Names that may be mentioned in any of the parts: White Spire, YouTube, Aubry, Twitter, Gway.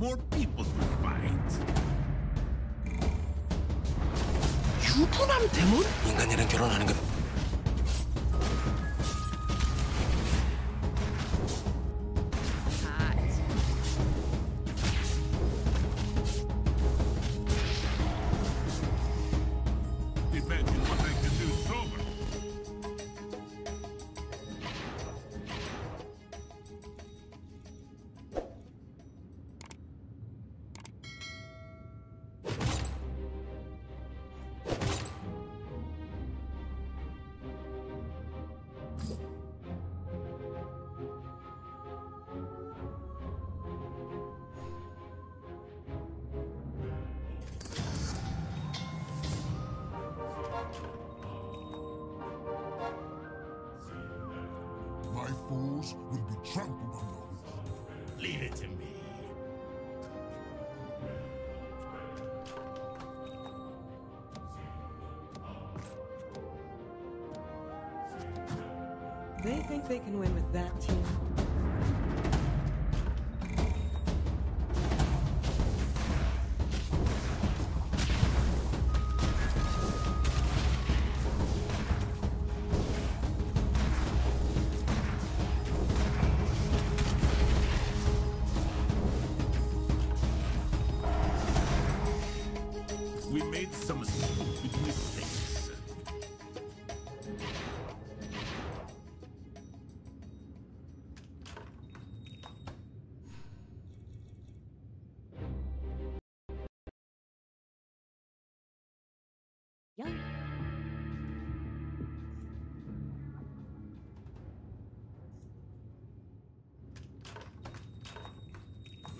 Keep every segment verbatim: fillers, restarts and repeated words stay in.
more people to fight. 유부남 대문? 인간이랑 결혼하는 건 will be trampled under. Leave it to me. They think they can win with that team. We made some stupid mistakes. Yeah.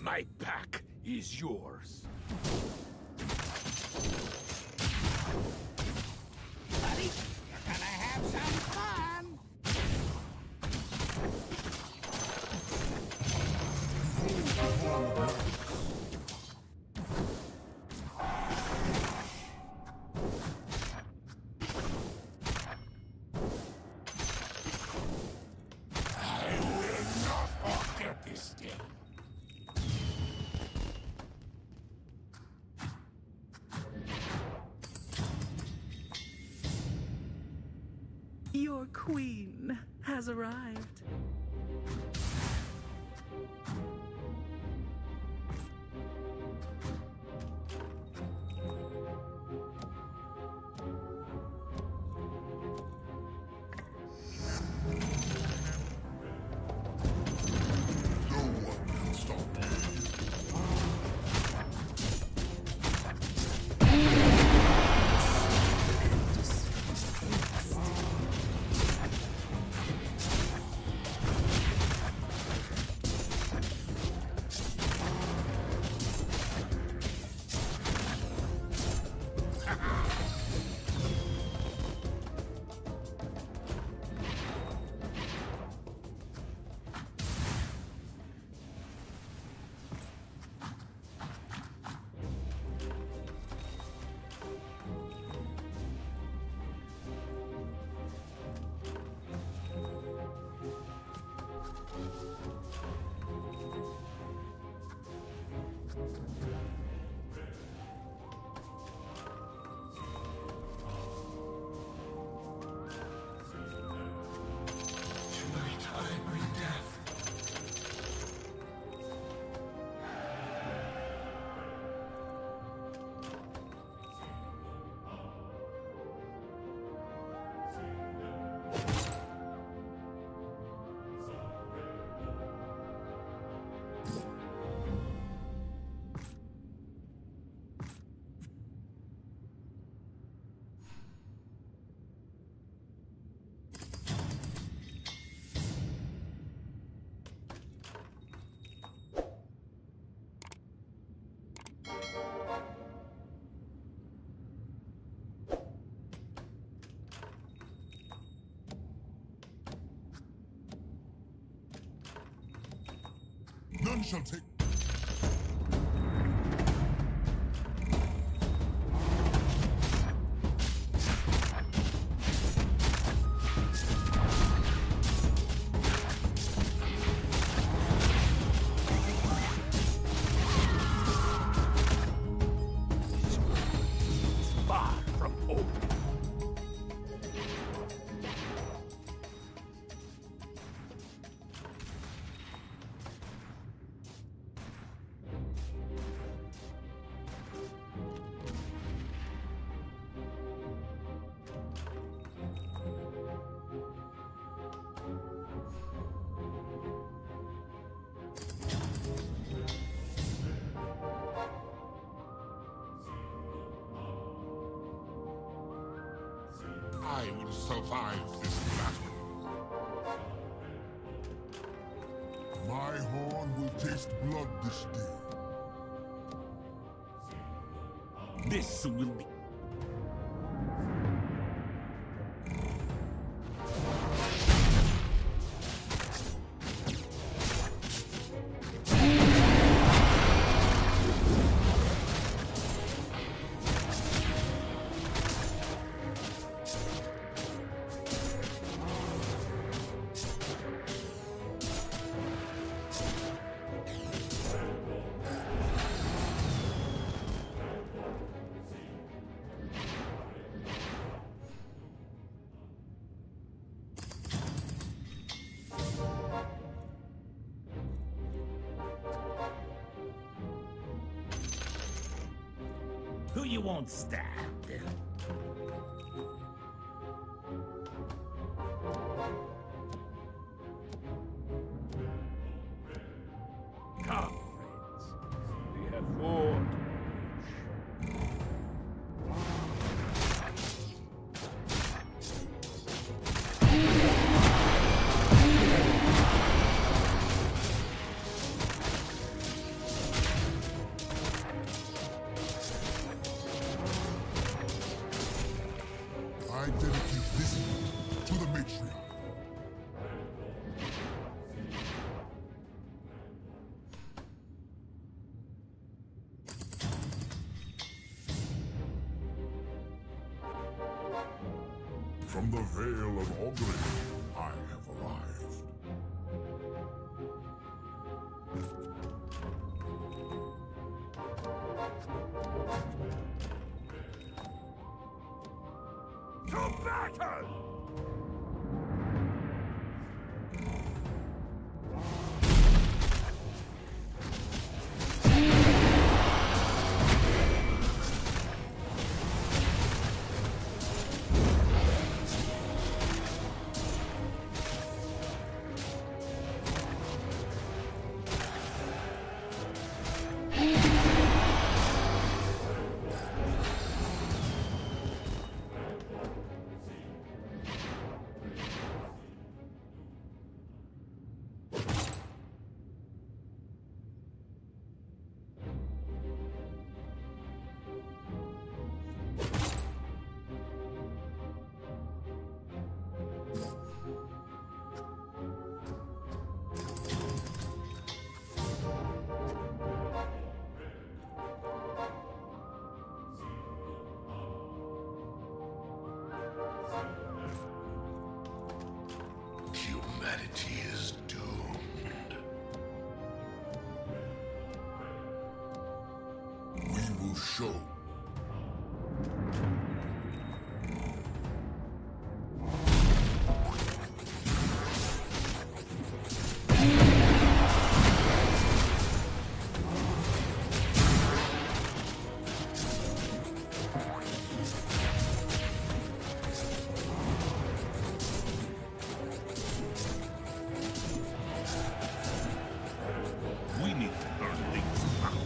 My pack is yours. Your queen has arrived. None shall take. would survive this battle. My horn will taste blood this day. This will be... Who you won't stab? Come, friends. We have more to From the Vale of Aubry, I have arrived. To battle! Show. We need to burn things out.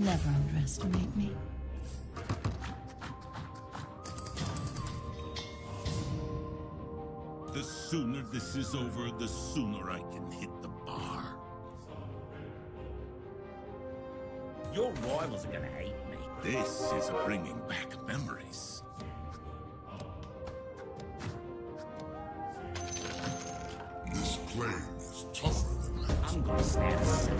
Never underestimate me. The sooner this is over, the sooner I can hit the bar. Your rivals are gonna hate me. This is bringing back memories. This plane is tougher than that. I'm gonna stand still.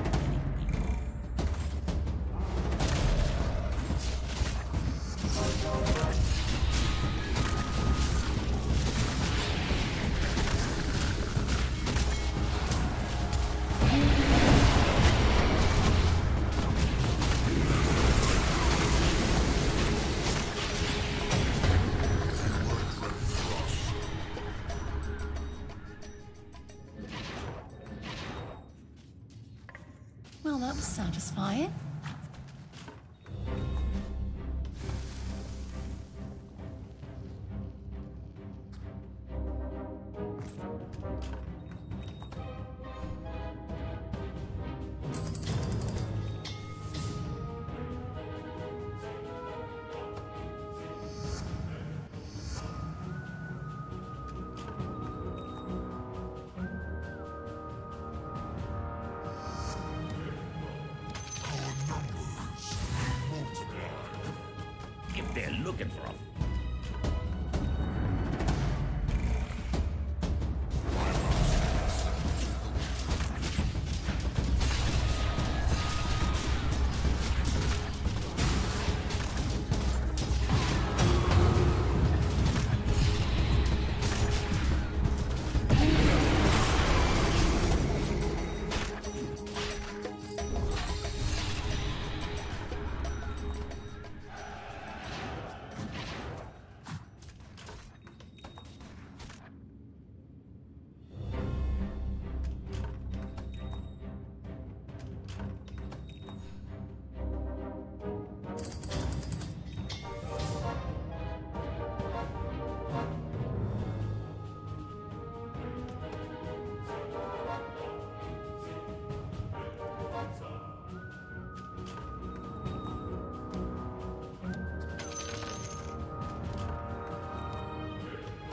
sounds satisfying. Looking for him.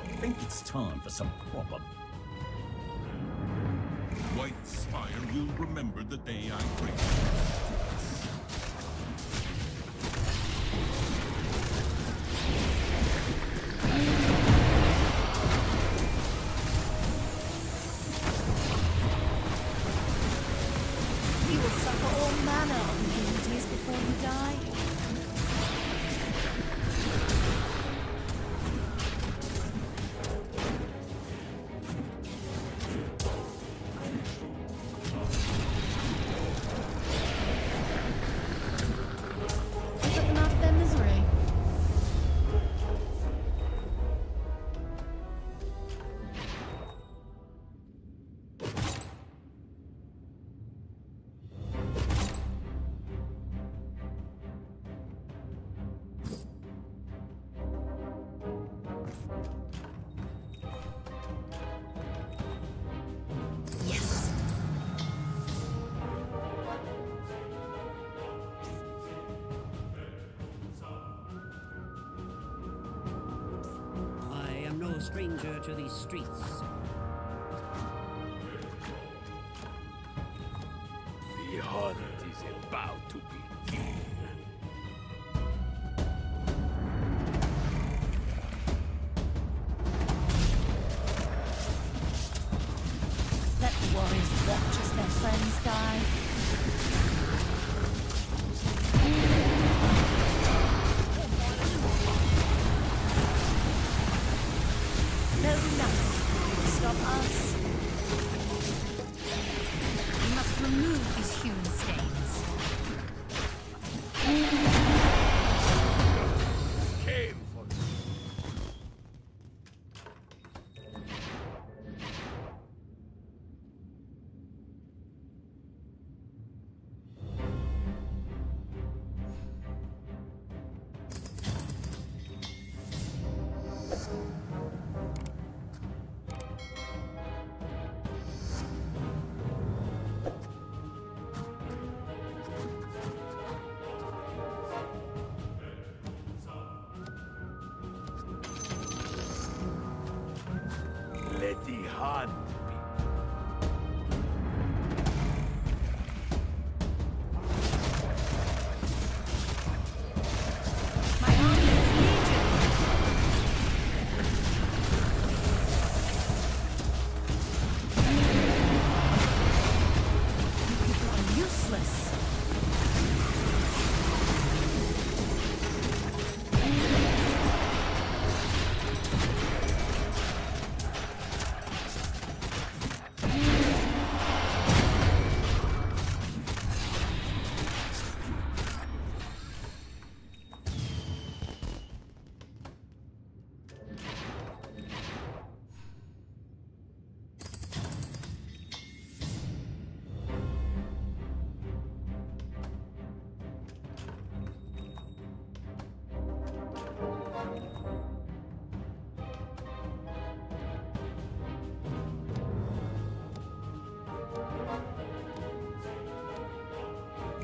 I think it's time for some proper. White Spire will remember the day I bring you. Stranger to these streets. The hunt is about to begin. Let the warriors watch as their friends die.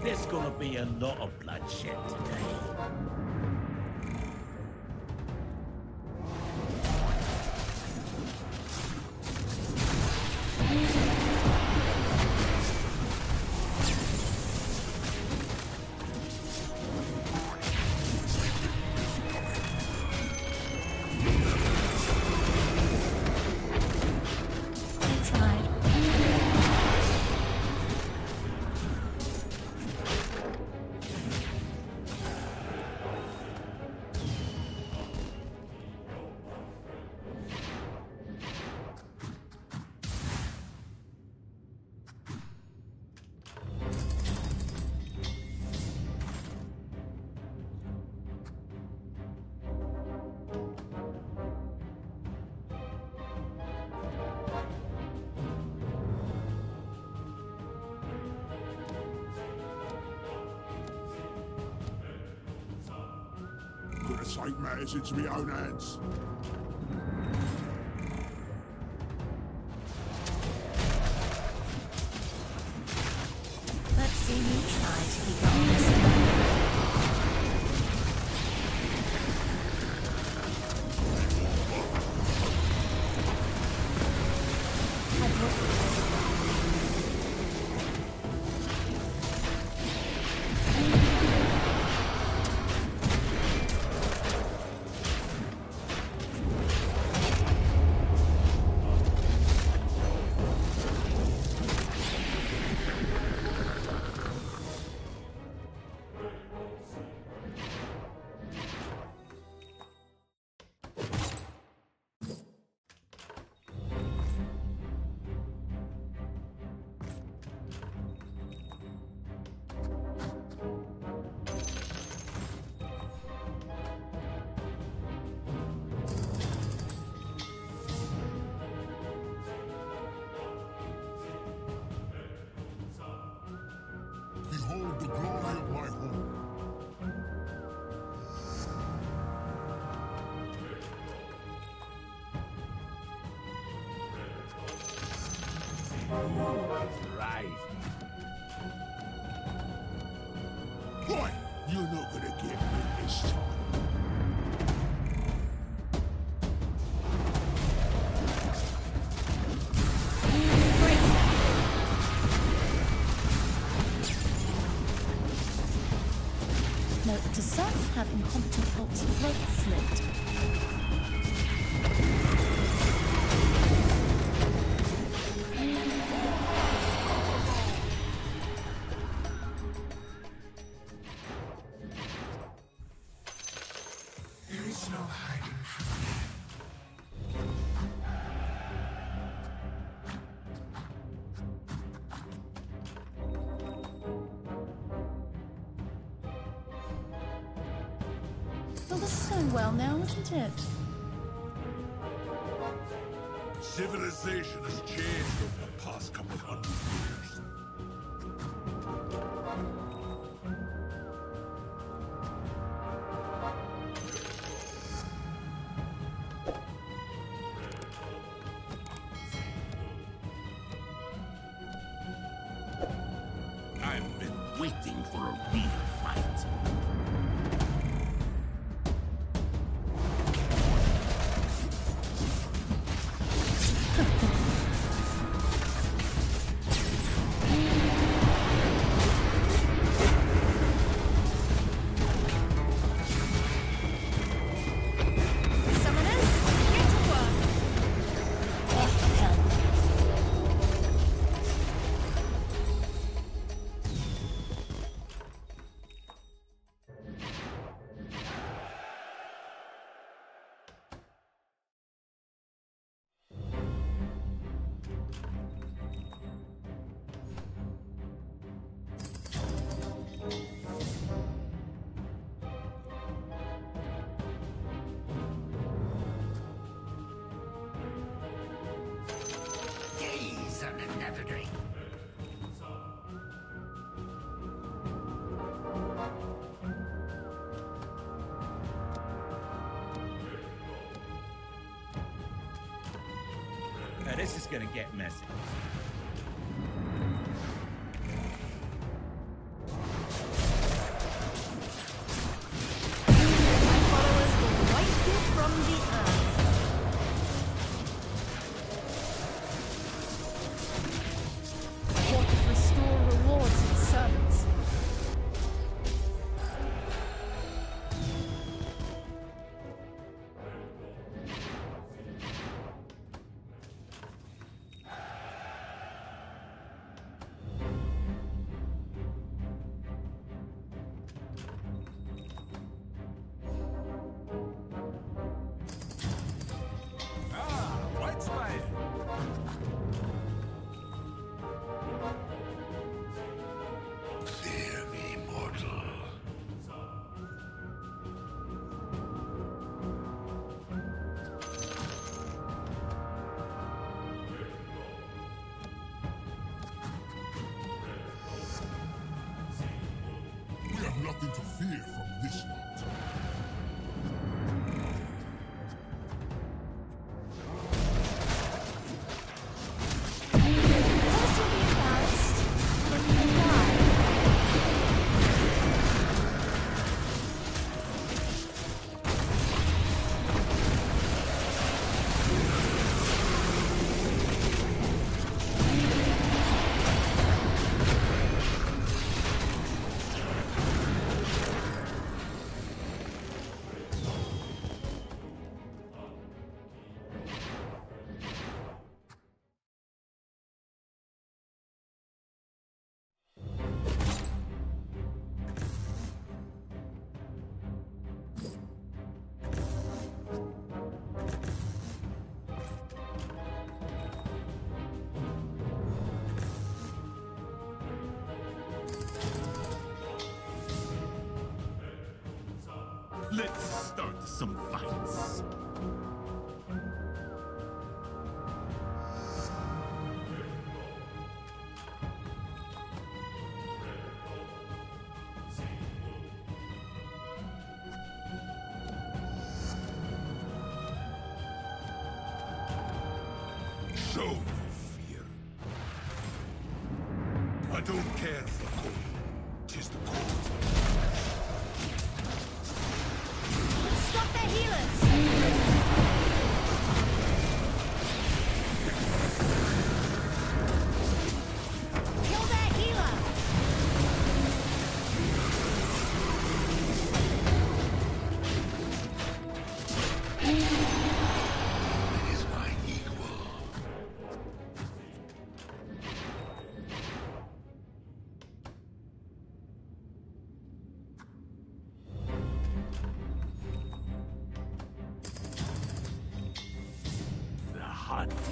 There's gonna be a lot of bloodshed today. Take matters into my own hands. Let's see you try to keep on this. To self have incompetent help to break slit. There is no hiding from me. Well, now isn't it? Civilization has changed over the past couple of hundred years. I've been waiting for a real fight. Now this is gonna get messy. this night. Let's start some fights. Show no fear. I don't care for cold. Tis the cold. Stop the healers!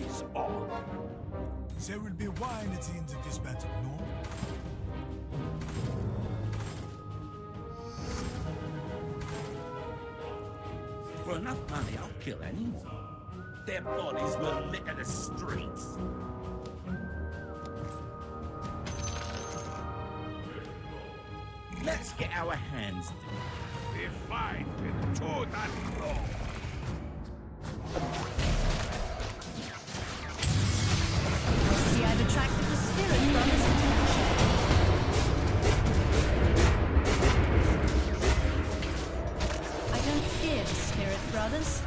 Is on. There will be wine at the end of this battle, no? For enough money, I'll kill anyone. Their bodies will litter the streets. Let's get our hands dirty. Defied with tooth and claw. Attracted the spirit from his attention. I don't fear the spirit, brothers.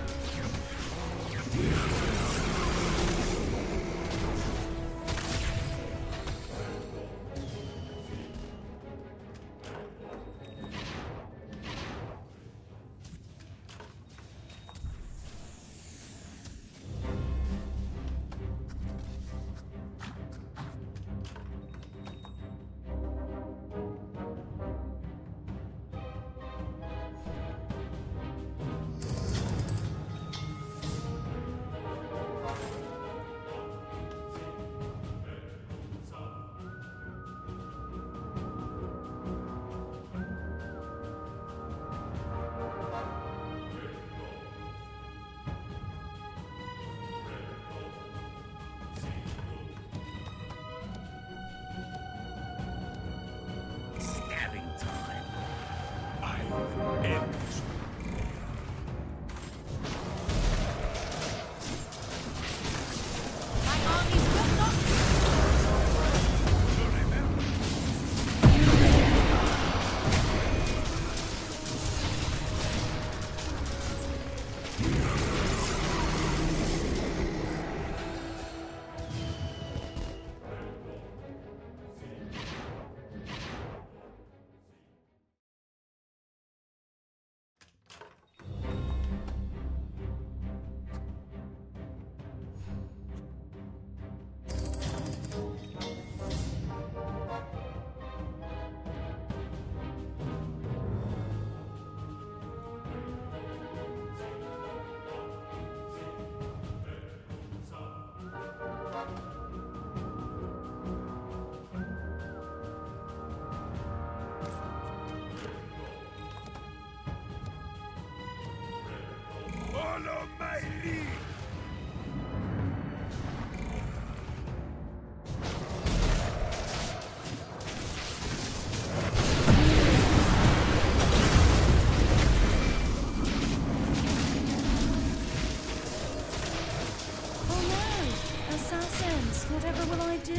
lessons. Whatever will I do?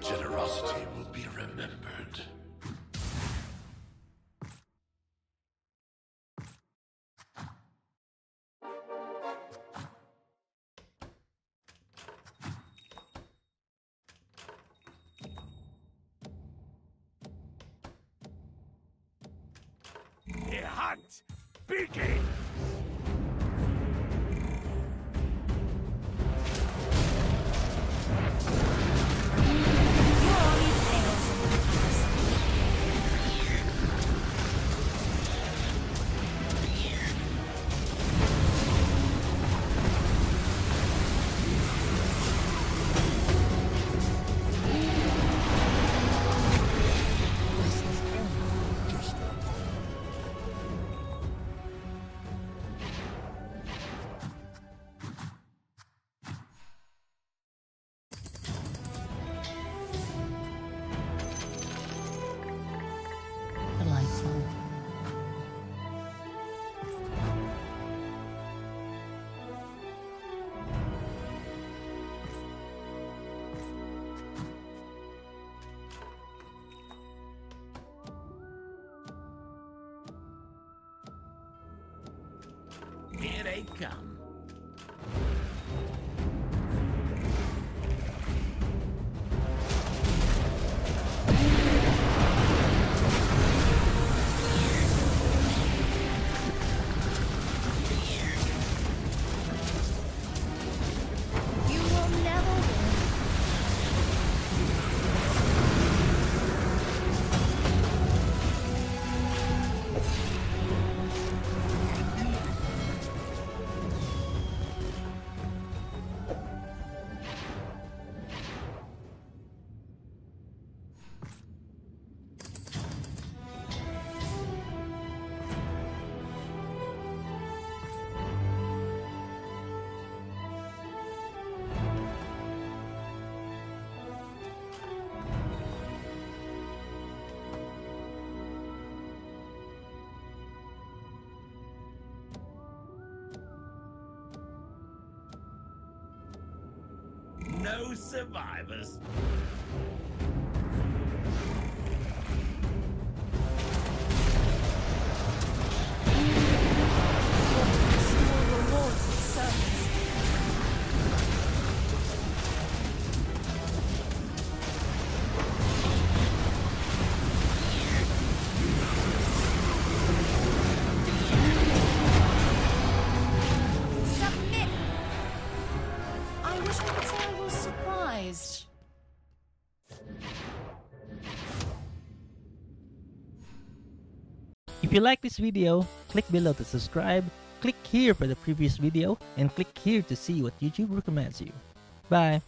Generosity will be remembered. The hunt begins! Here I come. No survivors. If you like this video, click below to subscribe, click here for the previous video, and click here to see what YouTube recommends you. Bye!